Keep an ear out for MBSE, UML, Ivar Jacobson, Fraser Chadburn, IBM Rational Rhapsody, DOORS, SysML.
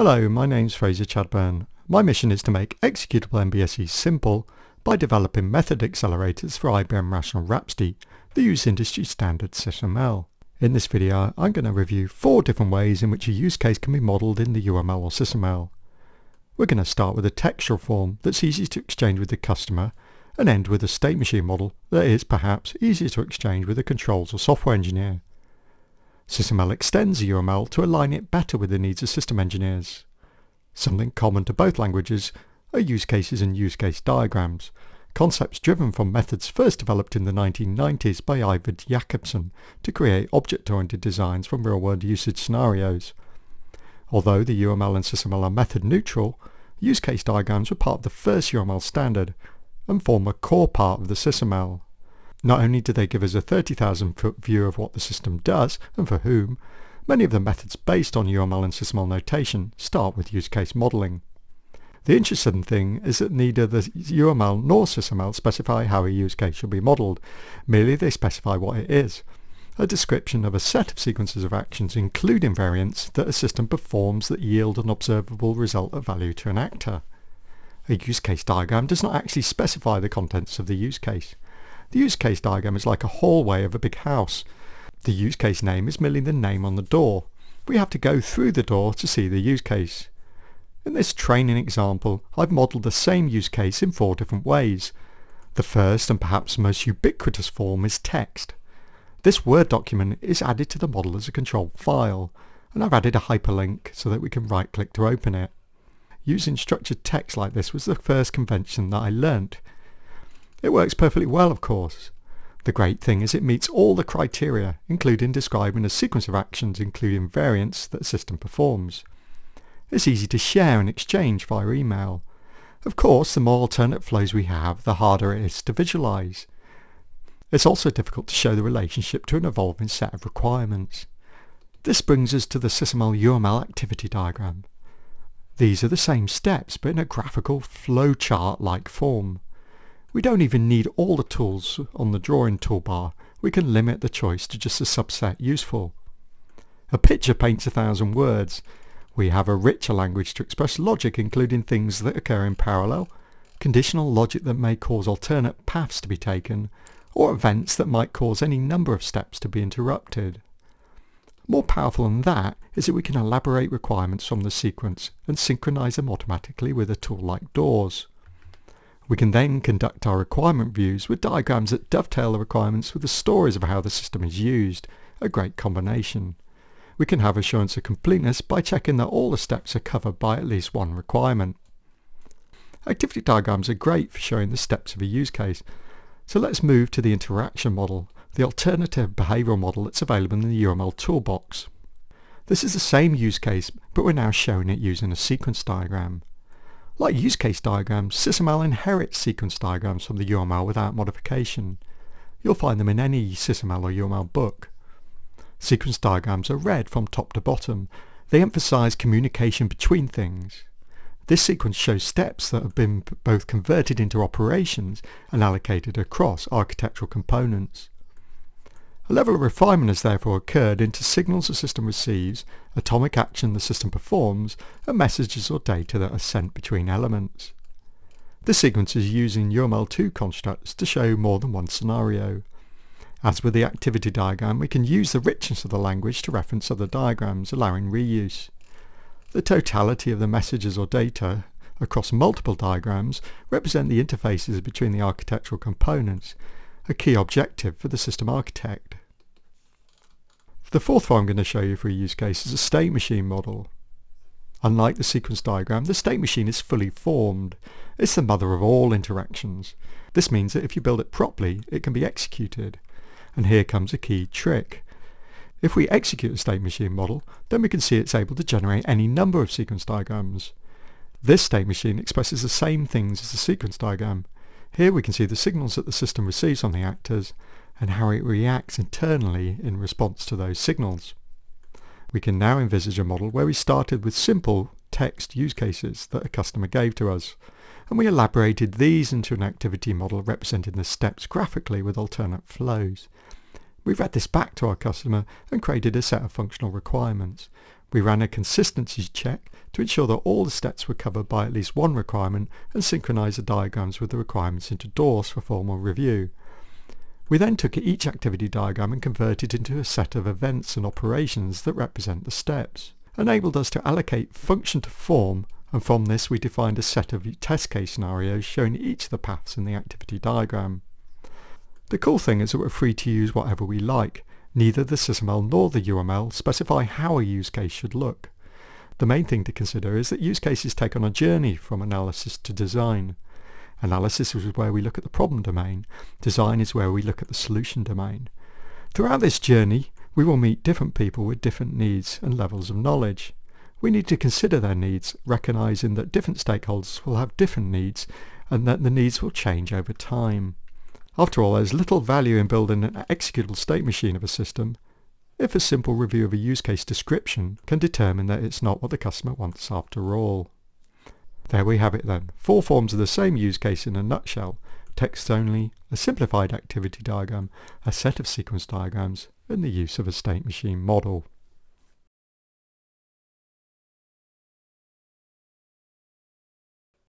Hello, my name's Fraser Chadburn. My mission is to make executable MBSE simple by developing method accelerators for IBM Rational Rhapsody that use industry standard SysML. In this video, I'm going to review 4 different ways in which a use case can be modelled in the UML or SysML. We're going to start with a textual form that's easy to exchange with the customer and end with a state machine model that is perhaps easier to exchange with a controls or software engineer. SysML extends the UML to align it better with the needs of system engineers. Something common to both languages are use cases and use case diagrams, concepts driven from methods first developed in the 1990s by Ivar Jacobson to create object-oriented designs from real-world usage scenarios. Although the UML and SysML are method neutral, use case diagrams were part of the first UML standard and form a core part of the SysML. Not only do they give us a 30,000-foot view of what the system does and for whom, many of the methods based on UML and SysML notation start with use case modelling. The interesting thing is that neither the UML nor SysML specify how a use case should be modelled, merely they specify what it is, a description of a set of sequences of actions including variants that a system performs that yield an observable result of value to an actor. A use case diagram does not actually specify the contents of the use case. The use case diagram is like a hallway of a big house. The use case name is merely the name on the door. We have to go through the door to see the use case. In this training example, I've modelled the same use case in 4 different ways. The first and perhaps most ubiquitous form is text. This Word document is added to the model as a controlled file, and I've added a hyperlink so that we can right-click to open it. Using structured text like this was the first convention that I learnt. It works perfectly well, of course. The great thing is it meets all the criteria, including describing a sequence of actions including variants that a system performs. It's easy to share and exchange via email. Of course, the more alternate flows we have, the harder it is to visualise. It's also difficult to show the relationship to an evolving set of requirements. This brings us to the SysML UML activity diagram. These are the same steps, but in a graphical flowchart-like form. We don't even need all the tools on the drawing toolbar. We can limit the choice to just a subset useful. A picture paints 1,000 words. We have a richer language to express logic, including things that occur in parallel, conditional logic that may cause alternate paths to be taken, or events that might cause any number of steps to be interrupted. More powerful than that is that we can elaborate requirements from the sequence and synchronize them automatically with a tool like DOORS. We can then conduct our requirement views with diagrams that dovetail the requirements with the stories of how the system is used, a great combination. We can have assurance of completeness by checking that all the steps are covered by at least one requirement. Activity diagrams are great for showing the steps of a use case, so let's move to the interaction model, the alternative behavioural model that's available in the UML toolbox. This is the same use case, but we're now showing it using a sequence diagram. Like use case diagrams, SysML inherits sequence diagrams from the UML without modification. You'll find them in any SysML or UML book. Sequence diagrams are read from top to bottom. They emphasise communication between things. This sequence shows steps that have been both converted into operations and allocated across architectural components. A level of refinement has therefore occurred into signals the system receives, atomic action the system performs, and messages or data that are sent between elements. This sequence is used in UML2 constructs to show more than one scenario. As with the activity diagram, we can use the richness of the language to reference other diagrams, allowing reuse. The totality of the messages or data across multiple diagrams represent the interfaces between the architectural components, a key objective for the system architect. The fourth one I'm going to show you for a use case is a state machine model. Unlike the sequence diagram, the state machine is fully formed. It's the mother of all interactions. This means that if you build it properly, it can be executed. And here comes a key trick. If we execute a state machine model, then we can see it's able to generate any number of sequence diagrams. This state machine expresses the same things as the sequence diagram. Here we can see the signals that the system receives from the actors, and how it reacts internally in response to those signals. We can now envisage a model where we started with simple text use cases that a customer gave to us, and we elaborated these into an activity model representing the steps graphically with alternate flows. We've fed this back to our customer and created a set of functional requirements, We ran a consistency check to ensure that all the steps were covered by at least one requirement and synchronized the diagrams with the requirements into DOORS for formal review. We then took each activity diagram and converted it into a set of events and operations that represent the steps. Enabled us to allocate function to form, and from this we defined a set of test case scenarios showing each of the paths in the activity diagram. The cool thing is that we're free to use whatever we like. Neither the SysML nor the UML specify how a use case should look. The main thing to consider is that use cases take on a journey from analysis to design. Analysis is where we look at the problem domain. Design is where we look at the solution domain. Throughout this journey, we will meet different people with different needs and levels of knowledge. We need to consider their needs, recognizing that different stakeholders will have different needs and that the needs will change over time. After all, there's little value in building an executable state machine of a system if a simple review of a use case description can determine that it's not what the customer wants after all. There we have it then, four forms of the same use case in a nutshell: text only, a simplified activity diagram, a set of sequence diagrams, and the use of a state machine model.